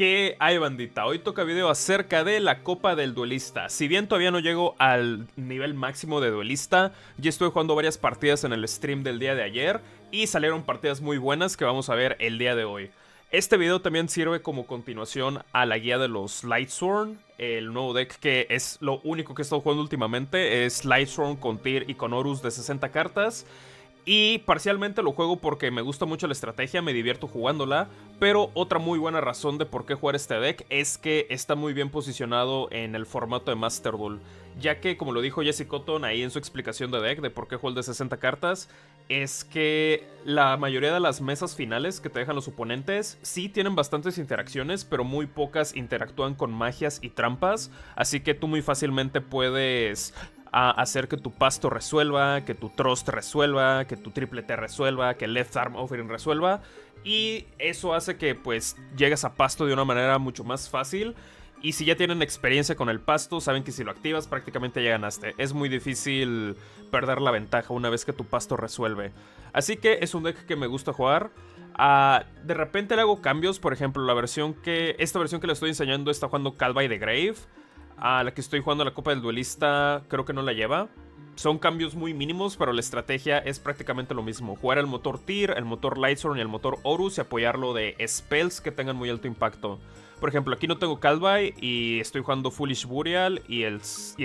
¿Qué hay, bandita? Hoy toca video acerca de la Copa del Duelista. Si bien todavía no llego al nivel máximo de duelista, ya estuve jugando varias partidas en el stream del día de ayer y salieron partidas muy buenas que vamos a ver el día de hoy. Este video también sirve como continuación a la guía de los Lightsworn, el nuevo deck que es lo único que he estado jugando últimamente, es Lightsworn con Tyr y con Horus de 60 cartas. Y parcialmente lo juego porque me gusta mucho la estrategia, me divierto jugándola. Pero otra muy buena razón de por qué jugar este deck es que está muy bien posicionado en el formato de Master Duel, ya que, como lo dijo Jesse Cotton ahí en su explicación de deck de por qué juego el de 60 cartas, es que la mayoría de las mesas finales que te dejan los oponentes sí tienen bastantes interacciones, pero muy pocas interactúan con magias y trampas. Así que tú muy fácilmente puedes a hacer que tu pasto resuelva, que tu Trust resuelva, que tu Triple T resuelva, que Left Arm Offering resuelva. Y eso hace que pues llegues a pasto de una manera mucho más fácil. Y si ya tienen experiencia con el pasto, saben que si lo activas prácticamente ya ganaste. Es muy difícil perder la ventaja una vez que tu pasto resuelve. Así que es un deck que me gusta jugar. De repente le hago cambios. Por ejemplo, esta versión que le estoy enseñando está jugando Calvai de Grave. A la que estoy jugando la Copa del Duelista creo que no la lleva. Son cambios muy mínimos, pero la estrategia es prácticamente lo mismo. Jugar el motor Tyr, el motor Lightsworn y el motor Horus y apoyarlo de spells que tengan muy alto impacto. Por ejemplo, aquí no tengo Calvai y estoy jugando Foolish Burial y el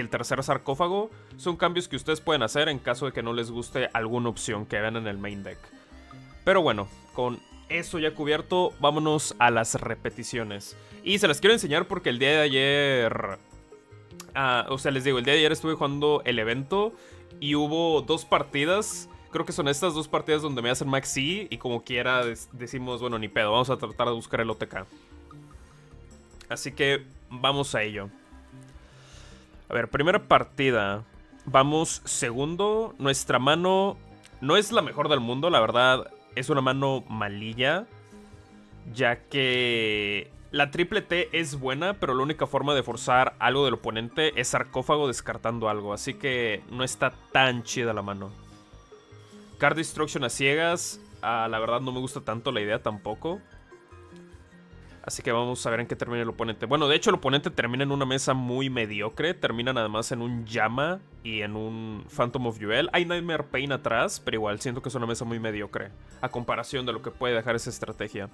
tercer sarcófago. Son cambios que ustedes pueden hacer en caso de que no les guste alguna opción que vean en el main deck. Pero bueno, con eso ya cubierto, vámonos a las repeticiones. Y se las quiero enseñar porque el día de ayer... el día de ayer estuve jugando el evento y hubo dos partidas. Creo que son estas dos partidas donde me hacen maxi y como quiera decimos, bueno, ni pedo, vamos a tratar de buscar el OTK. Así que vamos a ello. A ver, primera partida. Vamos segundo. Nuestra mano no es la mejor del mundo, la verdad. Es una mano malilla, ya que... la triple T es buena, pero la única forma de forzar algo del oponente es sarcófago descartando algo. Así que no está tan chida la mano. Card Destruction a ciegas. La verdad no me gusta tanto la idea tampoco. Así que vamos a ver en qué termina el oponente. Bueno, de hecho el oponente termina en una mesa muy mediocre. Terminan además en un Yama y en un Phantom of Yubel. Hay Nightmare Pain atrás, pero igual siento que es una mesa muy mediocre a comparación de lo que puede dejar esa estrategia.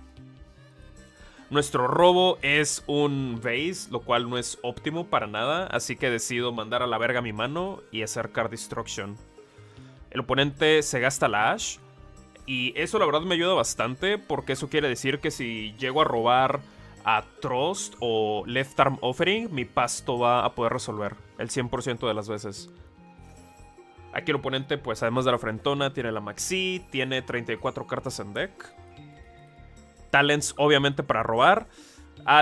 Nuestro robo es un base, lo cual no es óptimo para nada, así que decido mandar a la verga mi mano y hacer Card Destruction. El oponente se gasta la Ash y eso la verdad me ayuda bastante porque eso quiere decir que si llego a robar a Trust o Left Arm Offering, mi pasto va a poder resolver el 100% de las veces. Aquí el oponente, pues además de la frentona, tiene la Maxi, tiene 34 cartas en deck. Talents obviamente para robar.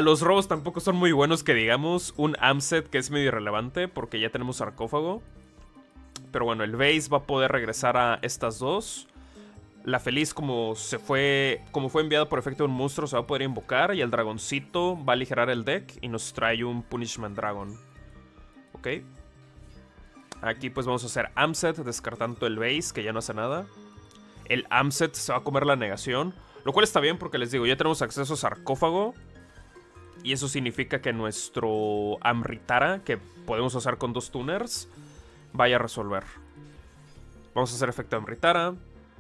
Los robos tampoco son muy buenos que digamos. Un Amset que es medio irrelevante porque ya tenemos sarcófago. Pero bueno, el base va a poder regresar a estas dos. La Feliz como fue enviada por efecto de un monstruo se va a poder invocar. Y el dragoncito va a aligerar el deck y nos trae un Punishment Dragon. Ok. Aquí pues vamos a hacer Amset descartando el base que ya no hace nada. El Amset se va a comer la negación. Lo cual está bien porque les digo, ya tenemos acceso a sarcófago. Y eso significa que nuestro Amritara, que podemos usar con dos tuners, vaya a resolver. Vamos a hacer efecto Amritara.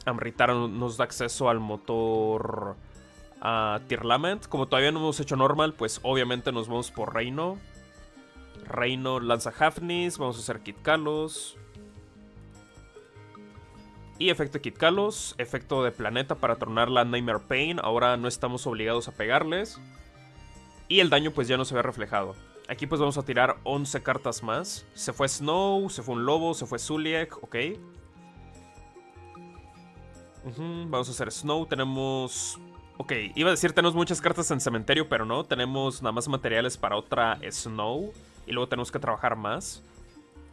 Amritara nos da acceso al motor Tearlament. Como todavía no hemos hecho normal, pues obviamente nos vamos por Reino. Reino lanza Hafnis. Vamos a hacer Kitkalos. Y efecto Kitkalos, efecto de planeta para tronar la Nightmare Pain. Ahora no estamos obligados a pegarles. Y el daño pues ya no se ve reflejado. Aquí pues vamos a tirar 11 cartas más. Se fue Snow, se fue un Lobo, se fue Zuliek, ok. Vamos a hacer Snow, tenemos... ok, iba a decir tenemos muchas cartas en cementerio, pero no. Tenemos nada más materiales para otra Snow. Y luego tenemos que trabajar más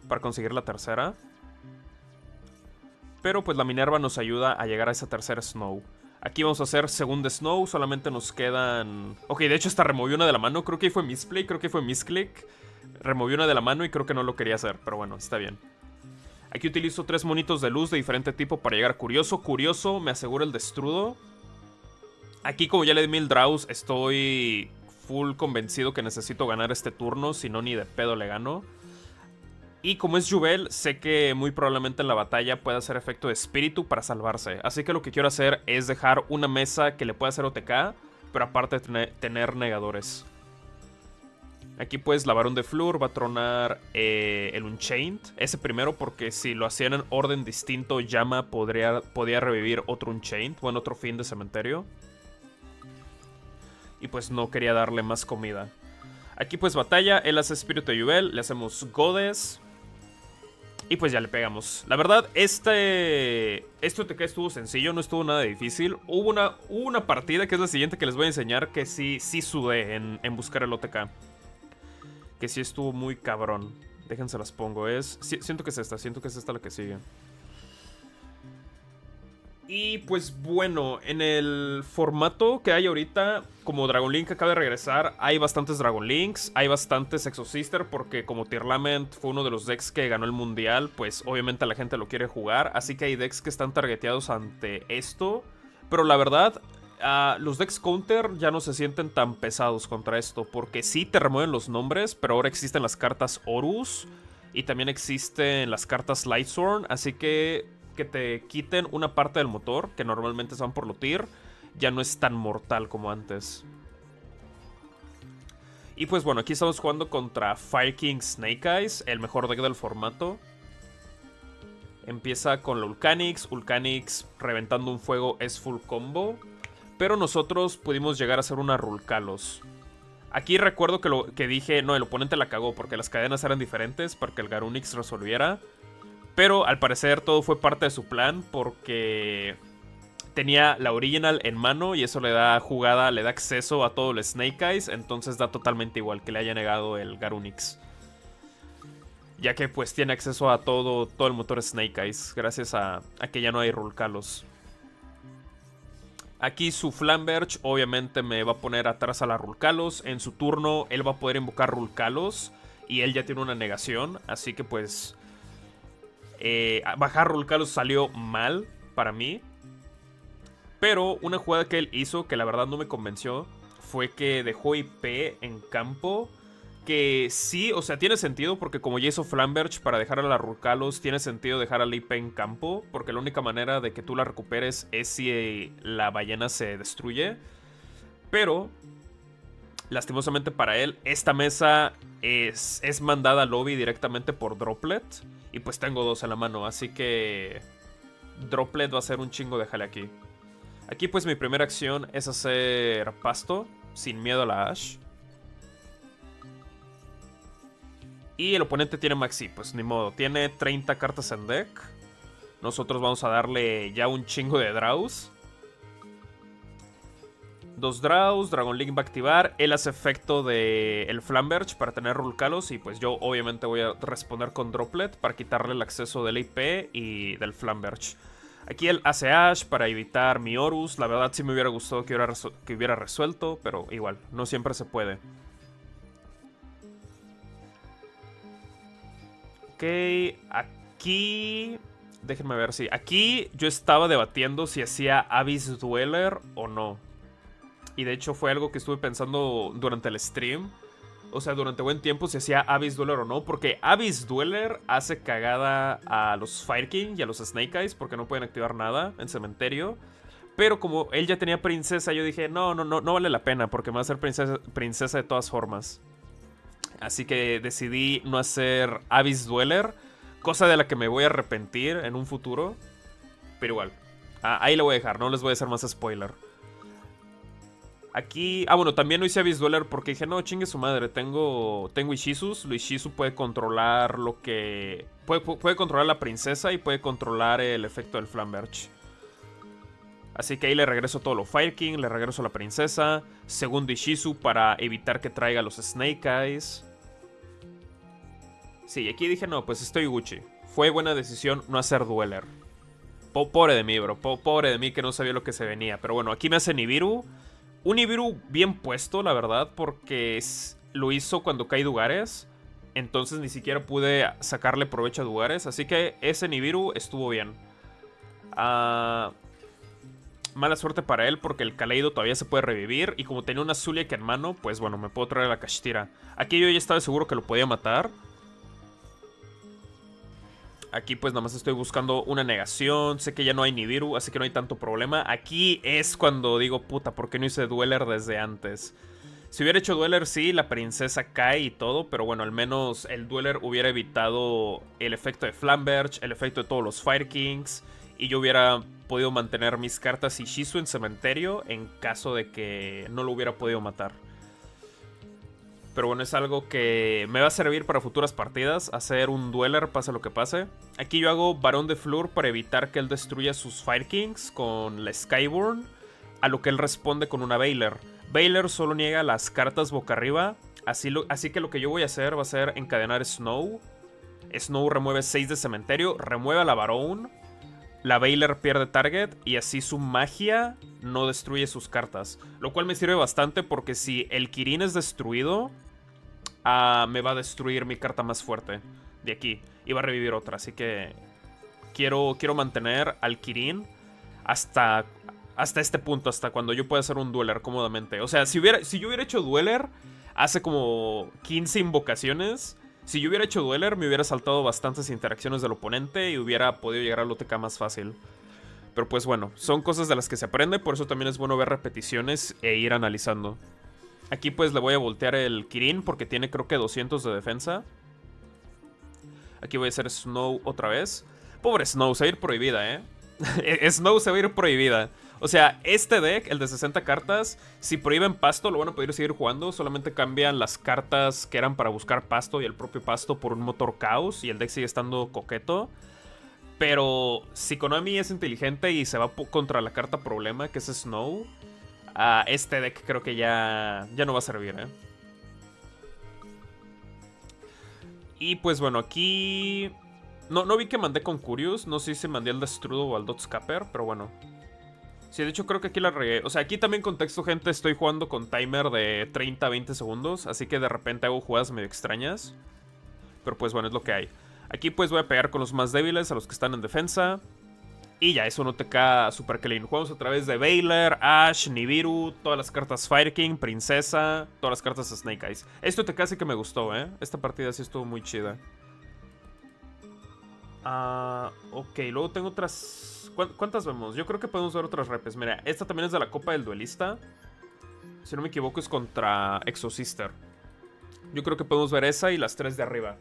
para conseguir la tercera. Pero pues la Minerva nos ayuda a llegar a esa tercera Snow. Aquí vamos a hacer segunda Snow. Solamente nos quedan... ok, de hecho hasta removí una de la mano. Creo que fue misplay, creo que fue misclick. Removí una de la mano y creo que no lo quería hacer. Pero bueno, está bien. Aquí utilizo 3 monitos de luz de diferente tipo para llegar a Curioso. Curioso me asegura el Destrudo. Aquí como ya le di 1000 draws, estoy full convencido que necesito ganar este turno, si no ni de pedo le gano. Y como es Yubel, sé que muy probablemente en la batalla pueda hacer efecto de espíritu para salvarse. Así que lo que quiero hacer es dejar una mesa que le pueda hacer OTK, pero aparte tener negadores. Aquí pues la Baronne de Fleur va a tronar el Unchained. Ese primero porque si lo hacían en orden distinto, Yama podía revivir otro Unchained, bueno, otro fin de cementerio. Y pues no quería darle más comida. Aquí pues batalla, él hace Espíritu de Yubel, le hacemos Godes. Y pues ya le pegamos. La verdad, este OTK estuvo sencillo, no estuvo nada difícil. Hubo una partida que es la siguiente que les voy a enseñar que sí sudé en buscar el OTK. Que sí estuvo muy cabrón. Déjense las pongo. Siento que es esta la que sigue. Y pues bueno, en el formato que hay ahorita, como Dragon Link acaba de regresar, hay bastantes Dragon Links, hay bastantes Exosister, porque como Tearlament fue uno de los decks que ganó el mundial, pues obviamente la gente lo quiere jugar. Así que hay decks que están targeteados ante esto. Pero la verdad, los decks counter ya no se sienten tan pesados contra esto, porque sí te remueven los nombres, pero ahora existen las cartas Horus y también existen las cartas Lightsworn, así que te quiten una parte del motor, que normalmente se van por Lotir, ya no es tan mortal como antes. Y pues bueno, aquí estamos jugando contra Fire King Snake Eyes, el mejor deck del formato. Empieza con la Ulcanix reventando un fuego es full combo. Pero nosotros pudimos llegar a hacer una Rulkalos. Aquí recuerdo que dije, no, el oponente la cagó porque las cadenas eran diferentes para que el Garunix resolviera. Pero al parecer todo fue parte de su plan porque tenía la original en mano y eso le da jugada, le da acceso a todo el Snake Eyes. Entonces da totalmente igual que le haya negado el Garunix. Ya que pues tiene acceso a todo el motor Snake Eyes gracias a que ya no hay Rulkalos. Aquí su Flamberge obviamente me va a poner atrás a la Rulkalos. En su turno él va a poder invocar Rulkalos y él ya tiene una negación. Así que pues bajar Rulkalos salió mal para mí. Pero una jugada que él hizo que la verdad no me convenció fue que dejó IP en campo. Que sí, o sea, tiene sentido porque como ya hizo Flamberge para dejar a la Rulkalos, tiene sentido dejar a la IP en campo. Porque la única manera de que tú la recuperes es si la ballena se destruye. Pero, lastimosamente para él, esta mesa es mandada al lobby directamente por Droplet. Y pues tengo dos en la mano, así que Droplet va a ser un chingo de jale aquí. Aquí pues mi primera acción es hacer pasto, sin miedo a la Ash. Y el oponente tiene Maxi, pues ni modo. Tiene 30 cartas en deck. Nosotros vamos a darle ya un chingo de draws. Dos draws, Dragon Link va a activar. Él hace efecto de el Flamberge para tener Rulkalos. Y pues yo obviamente voy a responder con Droplet para quitarle el acceso del IP y del Flamberge. Aquí él hace Ash para evitar mi Horus. La verdad sí me hubiera gustado que hubiera resuelto, pero igual, no siempre se puede. Ok, aquí, déjenme ver si, aquí yo estaba debatiendo si hacía Abyss Dweller o no. Y de hecho fue algo que estuve pensando durante el stream. O sea, durante buen tiempo si hacía Abyss Dweller o no. Porque Abyss Dweller hace cagada a los Fire King y a los Snake Eyes porque no pueden activar nada en cementerio. Pero como él ya tenía princesa, yo dije, no vale la pena porque me va a hacer princesa de todas formas. Así que decidí no hacer Abyss Dweller, cosa de la que me voy a arrepentir en un futuro. Pero igual, ahí lo voy a dejar, no les voy a hacer más spoiler. Aquí, bueno, también no hice Abyss Dweller porque dije, no, chingue su madre, tengo Ishizus. Lo Ishizu puede controlar lo que... Puede controlar la princesa y puede controlar el efecto del Flamberge. Así que ahí le regreso todo lo Fire King, le regreso a la princesa. Segundo Ishizu para evitar que traiga los Snake Eyes. Sí, aquí dije, no, pues estoy Gucci. Fue buena decisión no hacer Dueler. Pobre de mí, bro. Pobre de mí que no sabía lo que se venía. Pero bueno, aquí me hace Nibiru. Un Nibiru bien puesto, la verdad, porque lo hizo cuando cae Dugares. Entonces ni siquiera pude sacarle provecho a Dugares. Así que ese Nibiru estuvo bien. Mala suerte para él porque el Kaleido todavía se puede revivir. Y como tenía una Zulia que en mano, pues bueno, me puedo traer a la Kashtira. Aquí yo ya estaba seguro que lo podía matar. Aquí pues nada más estoy buscando una negación. Sé que ya no hay Nibiru, así que no hay tanto problema. Aquí es cuando digo, puta, ¿por qué no hice Dueler desde antes? Si hubiera hecho Dueler, sí, la princesa cae y todo, pero bueno, al menos el Dueler hubiera evitado el efecto de Flamberge, el efecto de todos los Fire Kings, y yo hubiera podido mantener mis cartas Ishizu en cementerio en caso de que no lo hubiera podido matar. Pero bueno, es algo que me va a servir para futuras partidas, hacer un Dueler pase lo que pase. Aquí yo hago Baronne de Fleur para evitar que él destruya sus Fire Kings con la Skyborn, a lo que él responde con una Baylor. Baylor solo niega las cartas boca arriba, así que lo que yo voy a hacer va a ser encadenar Snow. Snow remueve 6 de cementerio, remueve a la Baronne, la Baylor pierde target y así su magia no destruye sus cartas. Lo cual me sirve bastante porque si el Kirin es destruido, me va a destruir mi carta más fuerte de aquí y va a revivir otra. Así que quiero mantener al Kirin hasta este punto, hasta cuando yo pueda hacer un Dueler cómodamente. O sea, si yo hubiera hecho Dueler hace como 15 invocaciones, si yo hubiera hecho Dueler me hubiera saltado bastantes interacciones del oponente y hubiera podido llegar al OTK más fácil. Pero pues bueno, son cosas de las que se aprende, por eso también es bueno ver repeticiones e ir analizando. Aquí pues le voy a voltear el Kirin porque tiene creo que 200 de defensa. Aquí voy a hacer Snow otra vez. Pobre Snow, se va a ir prohibida, Snow se va a ir prohibida. O sea, este deck, el de 60 cartas, si prohíben pasto, lo van a poder seguir jugando. Solamente cambian las cartas que eran para buscar pasto y el propio pasto por un motor caos. Y el deck sigue estando coqueto. Pero si Konami es inteligente y se va contra la carta problema, que es Snow, este deck creo que ya no va a servir, Y pues bueno, aquí... No vi que mandé con Curious. No sé si mandé al Destrudo o al Dotscapper, pero bueno. Sí, de hecho creo que aquí la regué. O sea, aquí también contexto, gente, estoy jugando con timer de 30-20 segundos. Así que de repente hago jugadas medio extrañas. Pero pues bueno, es lo que hay. Aquí pues voy a pegar con los más débiles, a los que están en defensa. Y ya, es un OTK super clean. Jugamos a través de Baylor, Ashe, Nibiru, todas las cartas Fire King, Princesa, todas las cartas Snake Eyes. Este OTK sí que me gustó, Esta partida sí estuvo muy chida. Ok, luego tengo otras... ¿Cuántas vemos? Yo creo que podemos ver otras repes. Mira, esta también es de la Copa del Duelista. Si no me equivoco es contra Exosister. Yo creo que podemos ver esa y las tres de arriba.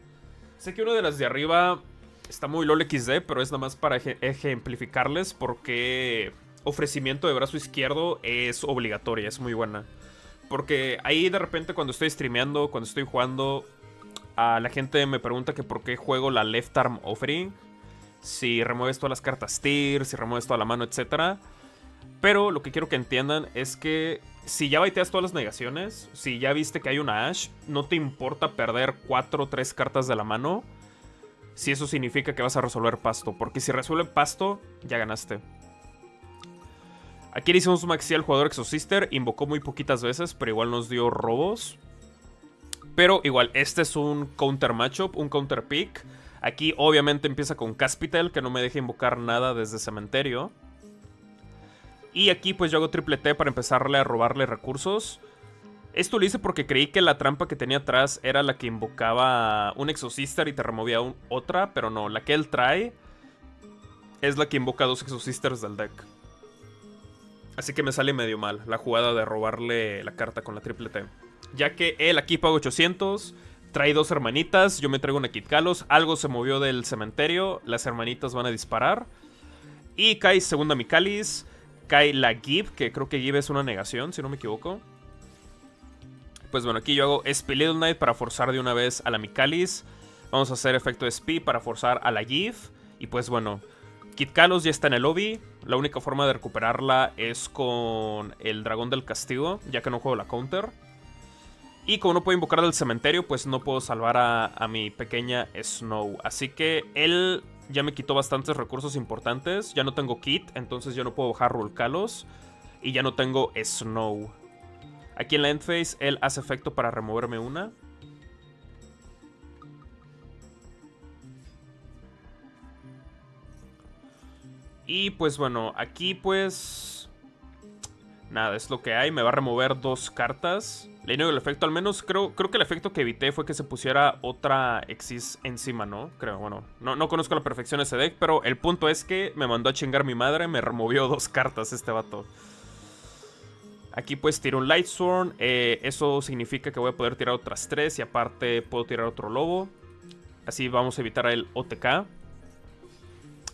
Sé que una de las de arriba está muy LOL XD, pero es nada más para ejemplificarles porque ofrecimiento de brazo izquierdo es obligatoria, es muy buena. Porque ahí de repente cuando estoy streameando, cuando estoy jugando, la gente me pregunta que por qué juego la Left Arm Offering. Si remueves todas las cartas Tyr, si remueves toda la mano, etc. Pero lo que quiero que entiendan es que si ya baiteas todas las negaciones, si ya viste que hay una Ashe, no te importa perder 4 o 3 cartas de la mano. Si eso significa que vas a resolver pasto, porque si resuelve pasto, ya ganaste. Aquí le hicimos maxi al jugador Exosister, invocó muy poquitas veces, pero igual nos dio robos. Pero igual, este es un counter matchup, un counter pick. Aquí obviamente empieza con Caspitel, que no me deja invocar nada desde cementerio. Y aquí pues yo hago triple T para empezarle a robarle recursos. Esto lo hice porque creí que la trampa que tenía atrás era la que invocaba un Exosister y te removía otra. Pero no, la que él trae es la que invoca 2 Exosisters del deck. Así que me sale medio mal la jugada de robarle la carta con la triple T. Ya que él aquí paga 800... Trae 2 hermanitas, yo me traigo una Kitkalos, algo se movió del cementerio, las hermanitas van a disparar. Y cae segunda Mikailis, cae la Gib, que creo que Gib es una negación, si no me equivoco. Pues bueno, aquí yo hago SP Little Knight para forzar de una vez a la Mikailis. Vamos a hacer efecto SP para forzar a la Gib. Y pues bueno, Kitkalos ya está en el lobby, la única forma de recuperarla es con el Dragón del Castigo, ya que no juego la counter. Y como no puedo invocar del cementerio, pues no puedo salvar a mi pequeña Snow. Así que él ya me quitó bastantes recursos importantes. Ya no tengo Kit, entonces yo no puedo bajar Rulkalos. Y ya no tengo Snow. Aquí en la endphase, él hace efecto para removerme una. Y pues bueno, aquí pues... Nada, es lo que hay. Me va a remover dos cartas. Le niego el efecto, al menos creo que el efecto que evité fue que se pusiera otra Exis encima, ¿no? Creo, bueno, no conozco a la perfección ese deck, pero el punto es que me mandó a chingar mi madre. Me removió dos cartas este vato. Aquí pues tiro un Lightsworn. Eso significa que voy a poder tirar otras tres y aparte puedo tirar otro lobo. Así vamos a evitar el OTK.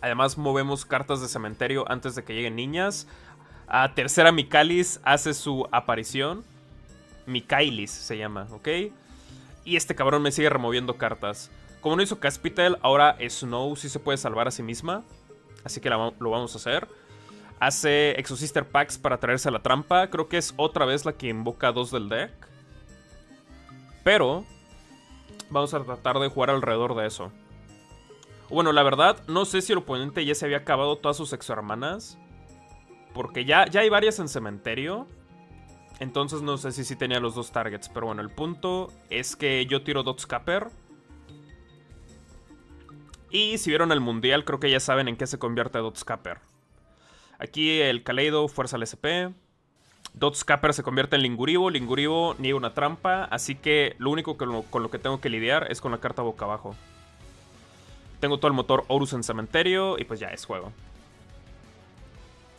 Además movemos cartas de cementerio antes de que lleguen niñas. A tercera Mikailis hace su aparición. Mikailis se llama, ¿ok? Y este cabrón me sigue removiendo cartas. Como no hizo Caspital, ahora Snow sí se puede salvar a sí misma. Así que lo vamos a hacer. Hace Exosister Packs para traerse a la trampa. Creo que es otra vez la que invoca dos del deck. Pero vamos a tratar de jugar alrededor de eso. Bueno, la verdad, no sé si el oponente ya se había acabado todas sus exohermanas. Porque ya hay varias en cementerio. Entonces no sé si sí tenía los dos targets. Pero bueno, el punto es que yo tiro Dotscapper. Y si vieron el mundial, creo que ya saben en qué se convierte Dotscapper. Aquí el Kaleido, fuerza al SP. Dotscapper se convierte en Linkuriboh. Linkuriboh niega una trampa. Así que lo único con lo que tengo que lidiar es con la carta boca abajo. Tengo todo el motor Horus en cementerio. Y pues ya, es juego.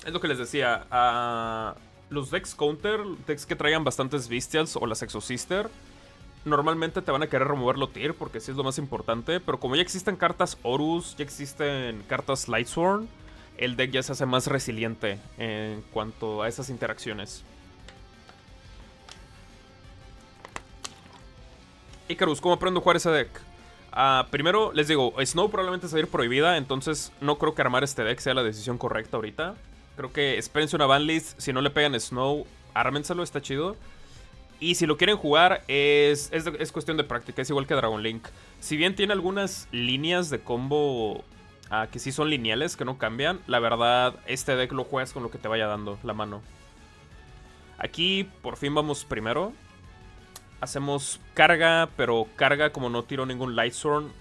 Es lo que les decía. Los decks counter, decks que traigan bastantes Bestials o las Exosister, normalmente te van a querer removerlo Tyr, porque sí es lo más importante. Pero como ya existen cartas Horus, ya existen cartas Lightsworn, el deck ya se hace más resiliente en cuanto a esas interacciones. Icarus, ¿cómo aprendo a jugar ese deck? Primero, les digo, Snow probablemente se va a ir prohibida, entonces no creo que armar este deck sea la decisión correcta ahorita. Creo que espérense una banlist. Si no le pegan Snow, ármenselo, está chido. Y si lo quieren jugar, es cuestión de práctica. Es igual que Dragon Link. Si bien tiene algunas líneas de combo que sí son lineales, que no cambian, la verdad, este deck lo juegas con lo que te vaya dando la mano. Aquí, por fin vamos primero. Hacemos carga, pero carga como no tiro ningún Lightsworn,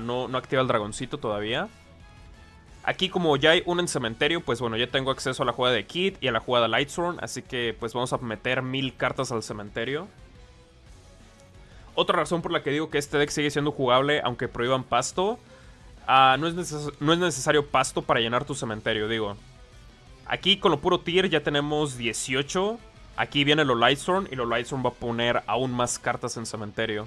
no activa el dragoncito todavía. Aquí como ya hay uno en cementerio, pues bueno, ya tengo acceso a la jugada de Kid y a la jugada Lightsworn. Así que pues vamos a meter 1000 cartas al cementerio. Otra razón por la que digo que este deck sigue siendo jugable aunque prohíban pasto. No es necesario pasto para llenar tu cementerio, digo. Aquí con lo puro Tyr ya tenemos 18. Aquí viene lo Lightsworn y lo Lightsworn va a poner aún más cartas en cementerio.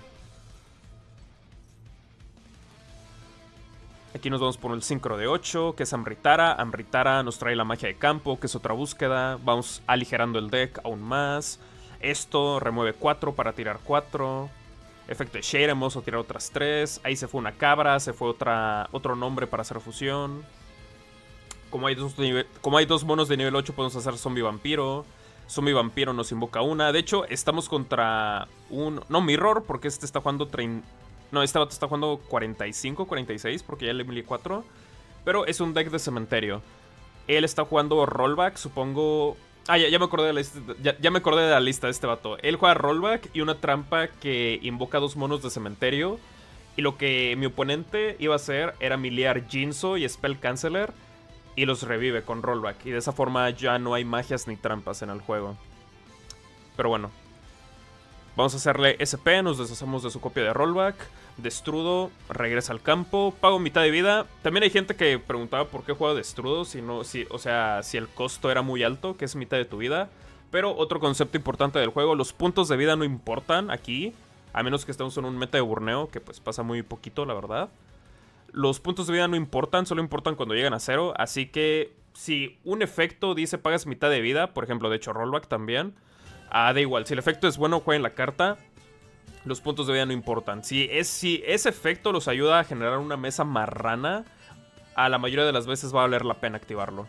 Aquí nos vamos por el sincro de 8, que es Amritara. Amritara nos trae la magia de campo, que es otra búsqueda. Vamos aligerando el deck aún más. Esto remueve 4 para tirar 4. Efecto de Shade, vamos a tirar otras 3. Ahí se fue una cabra, se fue otro nombre para hacer fusión. Como hay dos monos de nivel 8, podemos hacer Zombie Vampiro. Zombie Vampiro nos invoca una. De hecho, estamos contra un... No, Mirror, porque este está jugando... No, este vato está jugando 45, 46, porque ya le milí 4. Pero es un deck de cementerio. Él está jugando Rollback, supongo... Ya me acordé de la lista, ya me acordé de la lista de este vato. Él juega Rollback y una trampa que invoca dos monos de cementerio. Y lo que mi oponente iba a hacer era miliar Jinzo y Spell Canceler. Y los revive con Rollback. Y de esa forma ya no hay magias ni trampas en el juego. Pero bueno. Vamos a hacerle SP, nos deshacemos de su copia de Rollback. Destrudo, regresa al campo, pago mitad de vida. También hay gente que preguntaba por qué jugaba Destrudo, si el costo era muy alto, que es mitad de tu vida. Pero otro concepto importante del juego, los puntos de vida no importan aquí, a menos que estemos en un meta de burneo, que pues pasa muy poquito, la verdad. Los puntos de vida no importan, solo importan cuando llegan a cero, así que si un efecto dice pagas mitad de vida, por ejemplo, de hecho Rollback también... da igual, si el efecto es bueno, jueguen la carta. Los puntos de vida no importan. Si ese efecto los ayuda a generar una mesa marrana, a la mayoría de las veces va a valer la pena activarlo.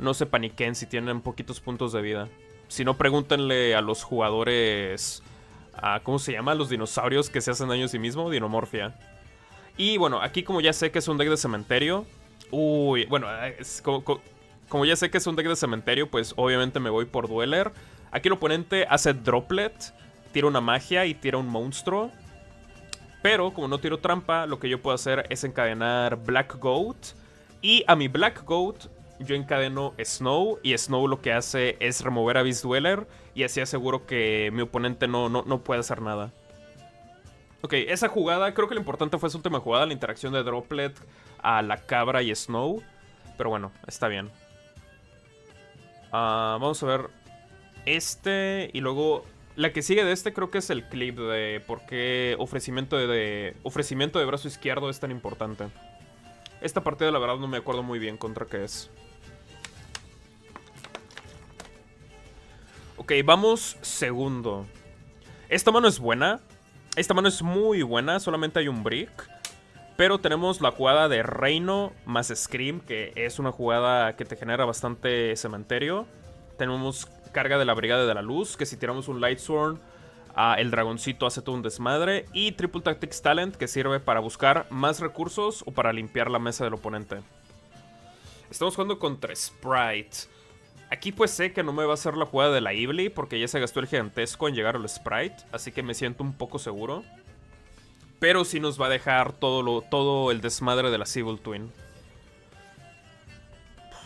No se paniquen si tienen poquitos puntos de vida. Si no, pregúntenle a los jugadores... ¿Cómo se llama? Los dinosaurios que se hacen daño a sí mismo, Dinomorfia. Y bueno, aquí como ya sé que es un deck de cementerio... Uy, bueno, es como ya sé que es un deck de cementerio, pues obviamente me voy por Dueler. Aquí el oponente hace Droplet, tira una magia y tira un monstruo. Pero como no tiro trampa, lo que yo puedo hacer es encadenar Black Goat. Y a mi Black Goat yo encadeno Snow, y Snow lo que hace es remover a Abyss Dweller, y así aseguro que mi oponente no puede hacer nada. Ok, esa jugada, creo que lo importante fue su última jugada, la interacción de Droplet a la cabra y Snow. Pero bueno, está bien. Vamos a ver este y luego... La que sigue de este creo que es el clip de por qué ofrecimiento de brazo izquierdo es tan importante. Esta partida la verdad no me acuerdo muy bien contra qué es. Ok, vamos segundo. Esta mano es buena. Esta mano es muy buena, solamente hay un brick. Pero tenemos la jugada de Reino más Scream, que es una jugada que te genera bastante cementerio. Tenemos carga de la Brigada de la Luz, que si tiramos un Lightsworn, el dragoncito hace todo un desmadre. Y Triple Tactics Talent, que sirve para buscar más recursos o para limpiar la mesa del oponente. Estamos jugando contra Sprite. Aquí pues sé que no me va a hacer la jugada de la Ibli, porque ya se gastó el gigantesco en llegar al Sprite, así que me siento un poco seguro. Pero sí nos va a dejar todo el desmadre de la Evil Twin.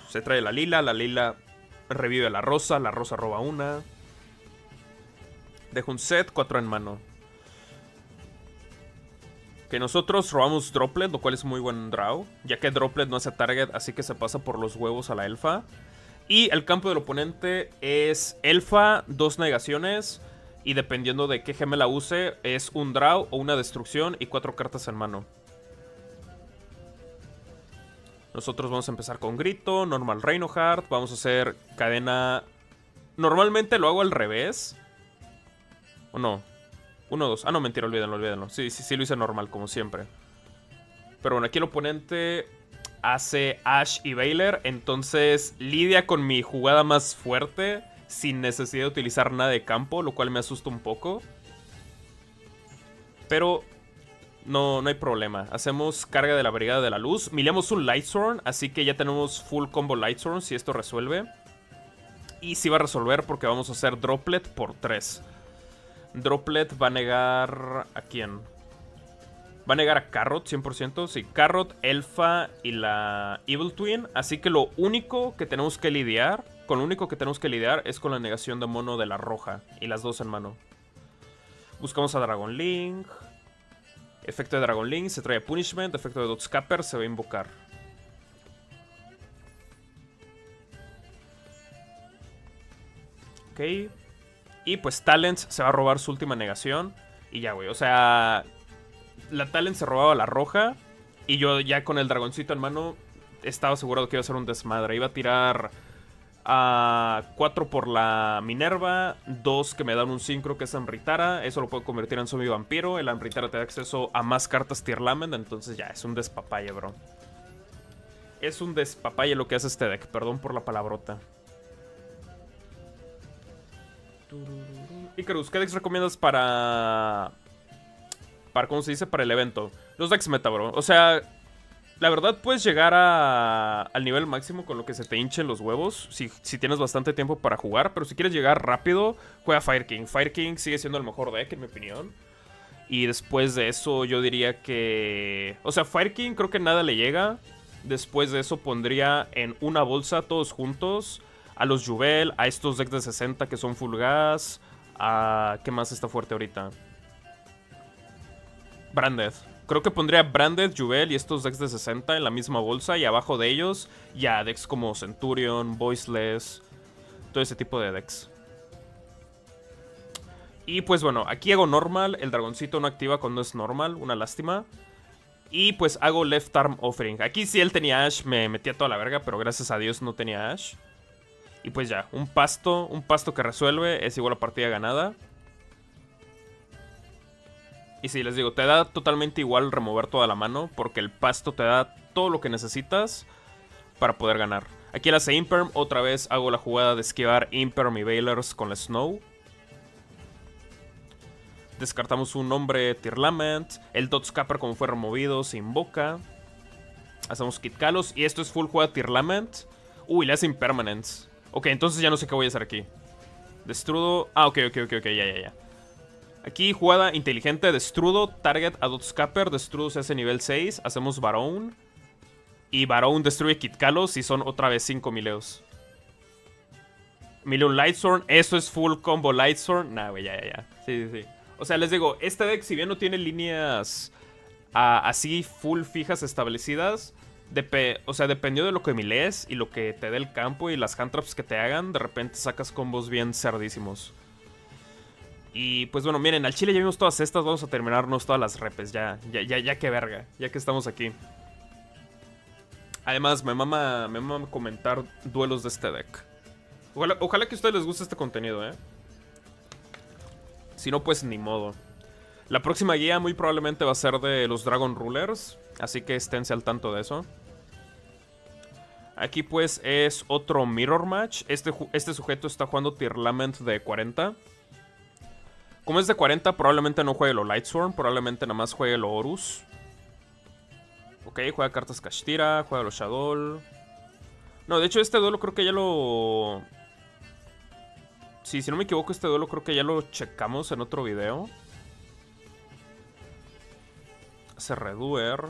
Se trae la lila revive a la rosa roba una. Dejo un set, 4 en mano. Que nosotros robamos Droplet, lo cual es muy buen draw, ya que Droplet no hace target, así que se pasa por los huevos a la elfa. Y el campo del oponente es elfa, 2 negaciones, y dependiendo de qué gemela use, es un draw o una destrucción y 4 cartas en mano. Nosotros vamos a empezar con grito, normal Reinhardt, vamos a hacer cadena... Normalmente lo hago al revés. ¿O no? 1, 2. Ah, no, mentira, olvídenlo. Sí, lo hice normal, como siempre. Pero bueno, aquí el oponente... hace Ashe y Baylor, entonces lidia con mi jugada más fuerte sin necesidad de utilizar nada de campo, lo cual me asusta un poco. Pero no hay problema. Hacemos carga de la Brigada de la Luz, miliamos un Lightsworn, así que ya tenemos full combo Lightsworn si esto resuelve. Y sí va a resolver porque vamos a hacer Droplet por 3. Droplet va a negar... ¿a quién? Va a negar a Carrot 100%, sí, Carrot, Elfa y la Evil Twin. Así que lo único que tenemos que lidiar, es con la negación de mono de la roja. Y las 2 en mano. Buscamos a Dragon Link. Efecto de Dragon Link, se trae Punishment. Efecto de Dotscapper, se va a invocar. Ok. Y pues Talents se va a robar su última negación. Y ya, güey, o sea... La Talent se robaba la roja. Y yo ya con el dragoncito en mano estaba asegurado que iba a ser un desmadre. Iba a tirar a 4 por la Minerva, 2 que me dan un sincro que es Amritara. Eso lo puedo convertir en zombie vampiro. El Amritara te da acceso a más cartas Tearlament. Entonces ya, es un despapalle, bro. Es un despapalle lo que hace este deck. Perdón por la palabrota. Icarus, ¿qué decks recomiendas para... ¿cómo se dice? Para el evento? Los decks meta, bro. O sea, la verdad puedes llegar al nivel máximo con lo que se te hinchen los huevos si tienes bastante tiempo para jugar. Pero si quieres llegar rápido, juega Fire King. Fire King sigue siendo el mejor deck, en mi opinión. Y después de eso yo diría que... O sea, Fire King creo que nada le llega. Después de eso pondría en una bolsa todos juntos a los Yubel, a estos decks de 60 que son full gas. ¿Qué más está fuerte ahorita? Branded. Creo que pondría Branded, Yubel y estos decks de 60 en la misma bolsa. Y abajo de ellos ya decks como Centurion, Voiceless, todo ese tipo de decks. Y pues bueno, aquí hago normal. El dragoncito no activa cuando es normal, una lástima. Y pues hago Left Arm Offering. Aquí si él tenía Ashe me metía toda la verga, pero gracias a Dios no tenía Ashe. Y pues ya, un pasto que resuelve es igual a partida ganada. Y sí, les digo, te da totalmente igual remover toda la mano, porque el pasto te da todo lo que necesitas para poder ganar. Aquí él hace Imperm, otra vez hago la jugada de esquivar Imperm y Baylors con la Snow. Descartamos un hombre Tearlament, el Dotscapper como fue removido se invoca. Hacemos Kitkalos y esto es full jugada Tearlament. Uy, le hace Impermanence. Ok, entonces ya no sé qué voy a hacer aquí. Destrudo, ya. Aquí jugada inteligente, Destrudo, target a Dotscapper, Destrudo se hace nivel 6, hacemos Baronne. Y Baron destruye Kitkalos y son otra vez 5 mileos. Mileo Lightsworn. Eso es full combo Lightsworn. Nah, güey, ya. Sí. O sea, les digo, este deck, si bien no tiene líneas así full fijas establecidas, dependiendo de lo que milees y lo que te dé el campo y las hand traps que te hagan, de repente sacas combos bien cerdísimos. Y pues bueno, miren, al chile ya vimos todas estas. Vamos a terminarnos todas las repes ya que verga, ya que estamos aquí. Además, me mama comentar duelos de este deck. Ojalá que a ustedes les guste este contenido, Si no, pues ni modo. La próxima guía muy probablemente va a ser de los Dragon Rulers, así que esténse al tanto de eso. Aquí pues es otro Mirror Match. Este sujeto está jugando Tearlament de 40. Como es de 40, probablemente no juegue lo Lightsworn, probablemente nada más juegue lo Horus. Ok, juega cartas Kashtira, juega lo Shadow. No, de hecho este duelo creo que ya lo... Sí, si no me equivoco, este duelo creo que ya lo checamos en otro video. Hace Reduer.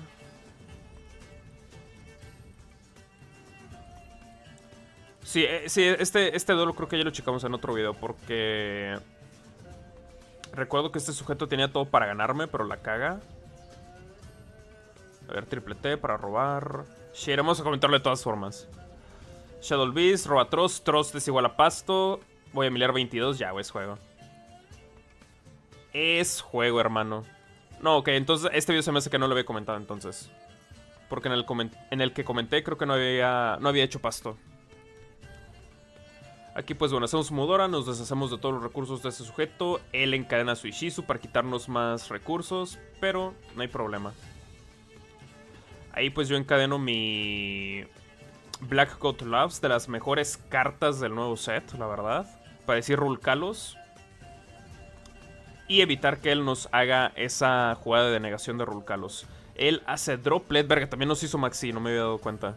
Sí, este duelo creo que ya lo checamos en otro video porque... Recuerdo que este sujeto tenía todo para ganarme, pero la caga. A ver, triple T para robar. Shit, vamos a comentarlo de todas formas. Shadow Beast, roba Trust. Trust es igual a pasto. Voy a milear 22. Ya, güey, es juego. Es juego, hermano. No, ok, entonces este video se me hace que no lo había comentado entonces. Porque en el que comenté creo que no había hecho pasto. Aquí pues bueno, hacemos Mudora, nos deshacemos de todos los recursos de ese sujeto. Él encadena su Ishizu para quitarnos más recursos, pero no hay problema. Ahí pues yo encadeno mi Black Goat Loves, de las mejores cartas del nuevo set, la verdad. Para decir Rulkalos. Y evitar que él nos haga esa jugada de negación de Rulkalos. Él hace Droplet, verga, también nos hizo Maxi, no me había dado cuenta.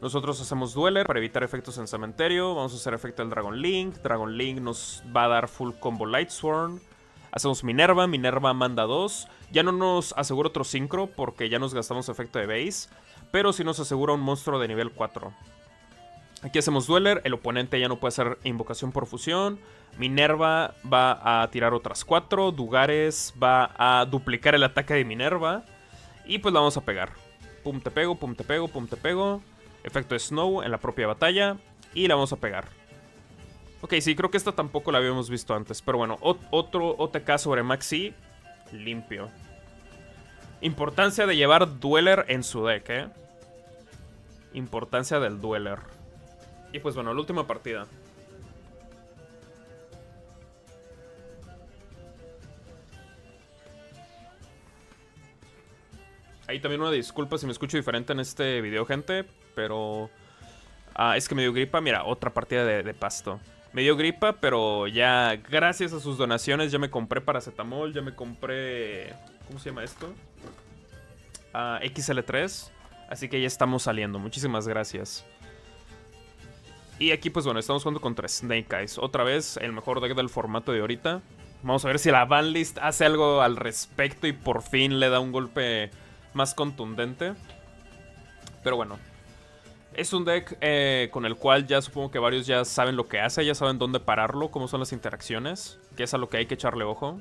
Nosotros hacemos Dueler para evitar efectos en cementerio. Vamos a hacer efecto del Dragon Link. Dragon Link nos va a dar full combo Lightsworn. Hacemos Minerva. Minerva manda 2. Ya no nos asegura otro sincro porque ya nos gastamos efecto de base. Pero sí nos asegura un monstruo de nivel 4. Aquí hacemos Dueler. El oponente ya no puede hacer invocación por fusión. Minerva va a tirar otras 4. Dugares va a duplicar el ataque de Minerva. Y pues la vamos a pegar. Pum, te pego, pum, te pego, pum, te pego. Efecto de Snow en la propia batalla. Y la vamos a pegar. Ok, sí, creo que esta tampoco la habíamos visto antes. Pero bueno, otro OTK sobre Maxi. Limpio. Importancia de llevar Dueler en su deck, Importancia del Dueler. Y pues bueno, la última partida. Ahí también una disculpa si me escucho diferente en este video, gente. Pero es que me dio gripa. Mira, otra partida de pasto. Me dio gripa, pero ya gracias a sus donaciones ya me compré paracetamol. Ya me compré... ¿Cómo se llama esto? XL3. Así que ya estamos saliendo. Muchísimas gracias. Y aquí pues bueno, estamos jugando contra Snake Eyes. Otra vez el mejor deck del formato de ahorita. Vamos a ver si la banlist hace algo al respecto y por fin le da un golpe más contundente. Pero bueno, es un deck con el cual ya supongo que varios ya saben lo que hace, ya saben dónde pararlo, cómo son las interacciones, que es a lo que hay que echarle ojo.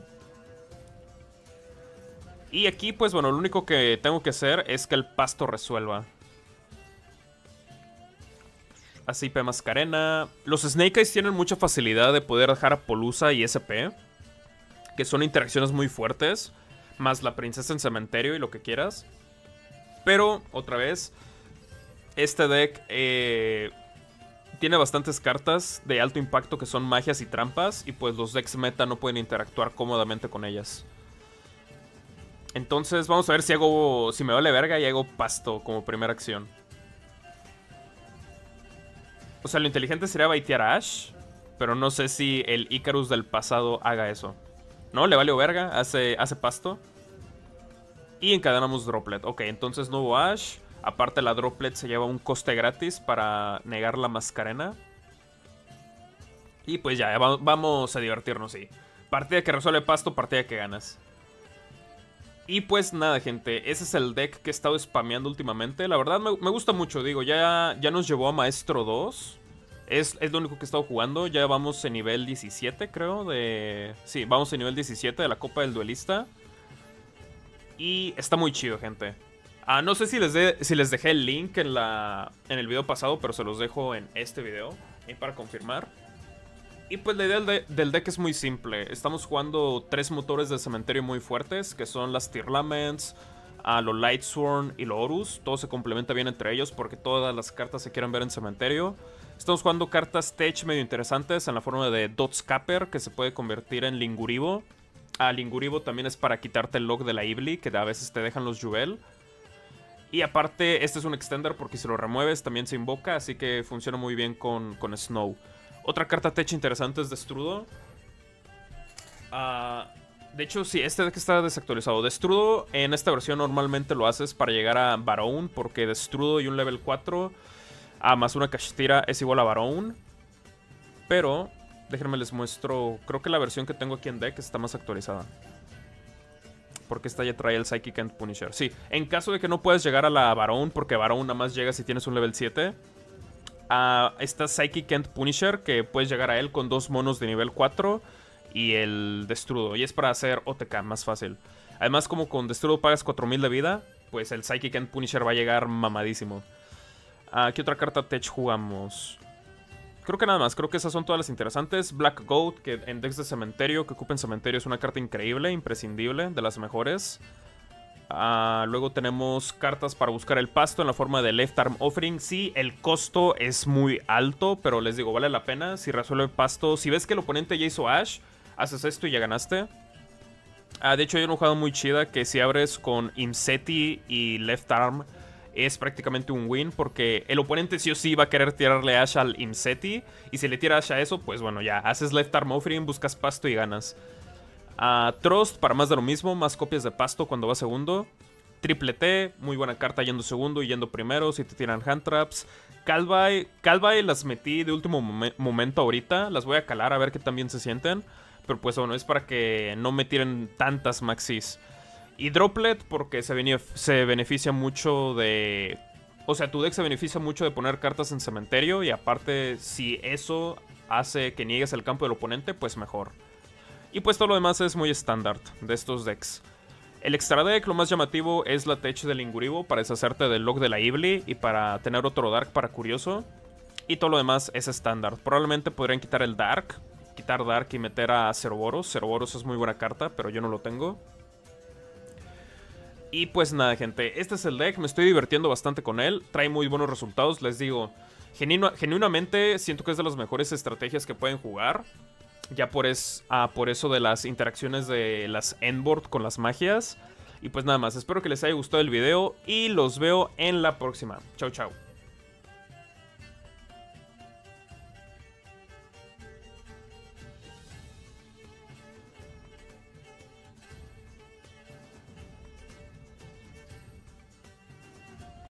Y aquí pues bueno, lo único que tengo que hacer es que el pasto resuelva. Así P Mascarena. Los Snake Eyes tienen mucha facilidad de poder dejar a Polusa y SP, que son interacciones muy fuertes, más la princesa en cementerio y lo que quieras. Pero otra vez, este deck tiene bastantes cartas de alto impacto que son magias y trampas. Y pues los decks meta no pueden interactuar cómodamente con ellas. Entonces vamos a ver si hago... Si me vale verga y hago pasto como primera acción. O sea, lo inteligente sería baitear a Ash. Pero no sé si el Icarus del pasado haga eso. No, le valió verga. Hace pasto. Y encadenamos Droplet. Ok, entonces no hubo Ash. Aparte la Droplet se lleva un coste gratis para negar la Mascarena. Y pues ya, vamos a divertirnos, sí. Partida que resuelve pasto, partida que ganas. Y pues nada, gente, ese es el deck que he estado spameando últimamente. La verdad me gusta mucho, digo, ya nos llevó a Maestro 2. Es lo único que he estado jugando. Ya vamos en nivel 17, creo, de... Sí, vamos en nivel 17 de la Copa del Duelista. Y está muy chido, gente. No sé si les dejé el link en el video pasado, pero se los dejo en este video y para confirmar. Y pues la idea del deck es muy simple. Estamos jugando tres motores de cementerio muy fuertes, que son las Tearlaments, lo Lightsworn y lo Horus. Todo se complementa bien entre ellos porque todas las cartas se quieren ver en cementerio. Estamos jugando cartas tech medio interesantes en la forma de Dotscapper, que se puede convertir en Linkuriboh. Linkuriboh también es para quitarte el lock de la Ibli, que a veces te dejan los Yubel. Y aparte, este es un extender porque si lo remueves también se invoca, así que funciona muy bien con Snow. Otra carta tech interesante es Destrudo. De hecho, sí, este deck está desactualizado. Destrudo en esta versión normalmente lo haces para llegar a Baronne, porque Destrudo y un level 4 más una Kashtira es igual a Baronne. Pero déjenme les muestro, creo que la versión que tengo aquí en deck está más actualizada, porque esta ya trae el Psychic End Punisher. Sí, en caso de que no puedas llegar a la Baronne, porque Baronne nada más llega si tienes un level 7... está Psychic End Punisher, que puedes llegar a él con dos monos de nivel 4 y el Destrudo. Y es para hacer OTK más fácil. Además, como con Destrudo pagas 4000 de vida, pues el Psychic End Punisher va a llegar mamadísimo. ¿Qué otra carta tech jugamos? Creo que nada más, creo que esas son todas las interesantes. Black Goat, que en decks de cementerio, que ocupen cementerio, es una carta increíble, imprescindible, de las mejores. Luego tenemos cartas para buscar el pasto en la forma de Left Arm Offering. Sí, el costo es muy alto, pero les digo, vale la pena. Si resuelve el pasto, si ves que el oponente ya hizo Ash, haces esto y ya ganaste. De hecho, hay una jugada muy chida que si abres con Imseti y Left Arm es prácticamente un win, porque el oponente sí o sí va a querer tirarle Ash al Imseti, y si le tira Ash a eso, pues bueno, ya haces Left Arm Offering, buscas pasto y ganas. Trust para más de lo mismo, más copias de pasto cuando va segundo. Triple T, muy buena carta yendo segundo y yendo primero si te tiran hand traps. Calvai las metí de último momento ahorita, las voy a calar a ver qué tan bien se sienten, pero pues bueno, es para que no me tiren tantas maxis. Y Droplet porque se beneficia mucho de... O sea, tu deck se beneficia mucho de poner cartas en cementerio, y aparte si eso hace que niegues el campo del oponente, pues mejor. Y pues todo lo demás es muy estándar de estos decks. El extra deck, lo más llamativo es la tech del Linkuriboh para deshacerte del lock de la Ibli y para tener otro Dark para curioso. Y todo lo demás es estándar. Probablemente podrían quitar el Dark. Quitar Dark y meter a Cerboros. Cerboros es muy buena carta, pero yo no lo tengo. Y pues nada, gente. Este es el deck. Me estoy divirtiendo bastante con él. Trae muy buenos resultados. Les digo, genuinamente siento que es de las mejores estrategias que pueden jugar. Ya por eso de las interacciones de las Endboard con las magias. Y pues nada más, espero que les haya gustado el video y los veo en la próxima. Chau, chau.